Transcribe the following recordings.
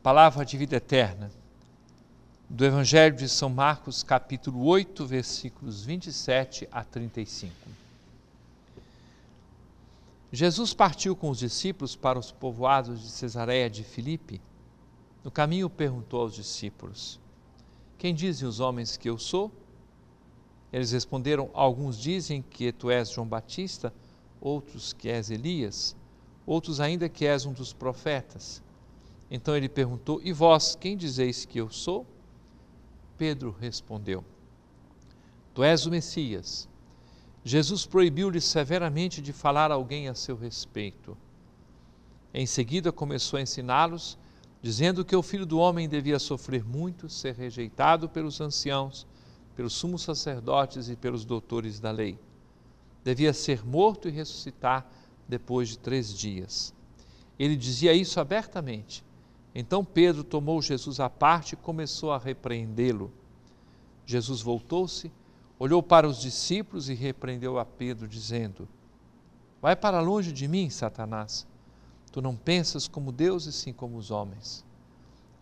Palavra de Vida Eterna, do Evangelho de São Marcos, capítulo 8, versículos 27 a 35. Jesus partiu com os discípulos para os povoados de Cesareia de Filipe. No caminho perguntou aos discípulos: quem dizem os homens que eu sou? Eles responderam: alguns dizem que tu és João Batista, outros que és Elias, outros ainda que és um dos profetas. Então ele perguntou: e vós, quem dizeis que eu sou? Pedro respondeu: tu és o Messias. Jesus proibiu-lhe severamente de falar a alguém a seu respeito. Em seguida começou a ensiná-los, dizendo que o Filho do Homem devia sofrer muito, ser rejeitado pelos anciãos, pelos sumos sacerdotes e pelos doutores da lei. Devia ser morto e ressuscitar depois de 3 dias. Ele dizia isso abertamente. Então Pedro tomou Jesus à parte e começou a repreendê-lo. Jesus voltou-se, olhou para os discípulos e repreendeu a Pedro, dizendo: vai para longe de mim, Satanás. Tu não pensas como Deus e sim como os homens.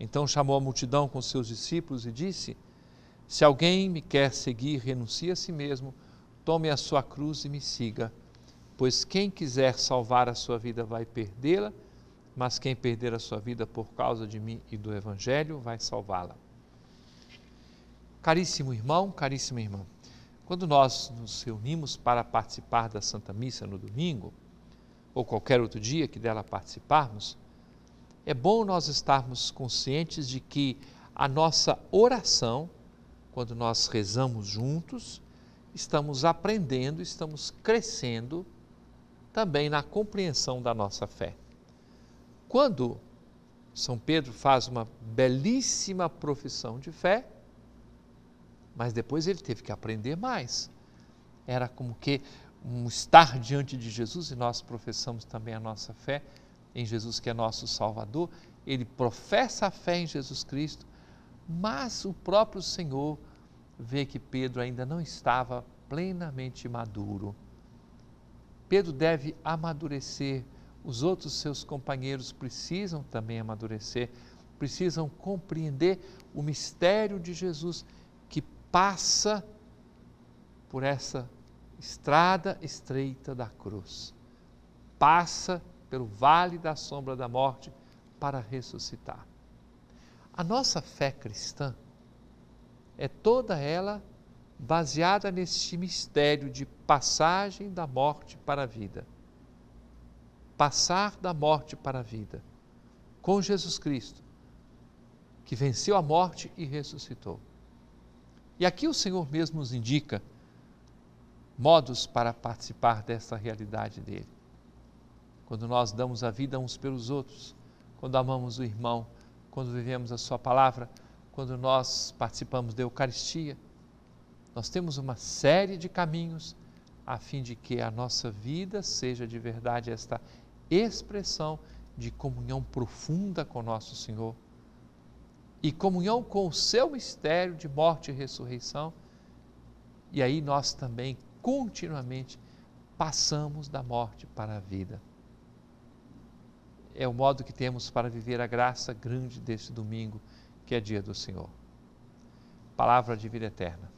Então chamou a multidão com seus discípulos e disse: se alguém me quer seguir, renuncie a si mesmo, tome a sua cruz e me siga. Pois quem quiser salvar a sua vida vai perdê-la, mas quem perder a sua vida por causa de mim e do Evangelho vai salvá-la. Caríssimo irmão, caríssima irmã, quando nós nos reunimos para participar da Santa Missa no domingo, ou qualquer outro dia que dela participarmos, é bom nós estarmos conscientes de que a nossa oração, quando nós rezamos juntos, estamos aprendendo, estamos crescendo também na compreensão da nossa fé. Quando São Pedro faz uma belíssima profissão de fé, mas depois ele teve que aprender mais. Era como que um estar diante de Jesus, e nós professamos também a nossa fé em Jesus, que é nosso Salvador. Ele professa a fé em Jesus Cristo, mas o próprio Senhor vê que Pedro ainda não estava plenamente maduro. Pedro deve amadurecer, os outros seus companheiros precisam também amadurecer, precisam compreender o mistério de Jesus que passa por essa estrada estreita da cruz, passa pelo vale da sombra da morte para ressuscitar. A nossa fé cristã é toda ela baseada neste mistério de passagem da morte para a vida. Passar da morte para a vida com Jesus Cristo, que venceu a morte e ressuscitou. E aqui o Senhor mesmo nos indica modos para participar dessa realidade dele. Quando nós damos a vida uns pelos outros, quando amamos o irmão, quando vivemos a sua palavra, quando nós participamos da Eucaristia, nós temos uma série de caminhos a fim de que a nossa vida seja de verdade esta expressão de comunhão profunda com nosso Senhor e comunhão com o seu mistério de morte e ressurreição. E aí nós também continuamente passamos da morte para a vida. É o modo que temos para viver a graça grande deste domingo, que é dia do Senhor. Palavra de Vida Eterna.